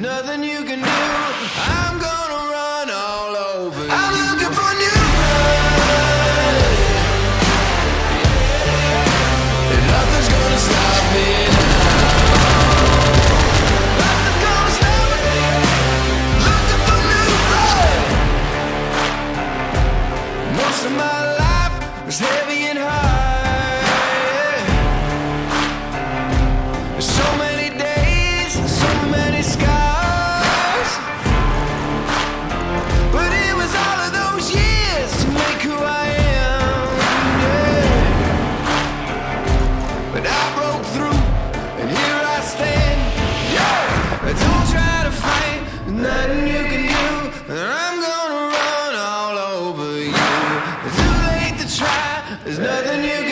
nothing you can do. I'm gonna run all over you. I'm looking for new blood, and nothing's gonna stop me now. Nothing's gonna stop me. Looking for new blood. Most of my life was heavy and high. So many days, so many skies. Nothing you can do, and I'm gonna run all over you. It's too late to try, there's nothing you can do.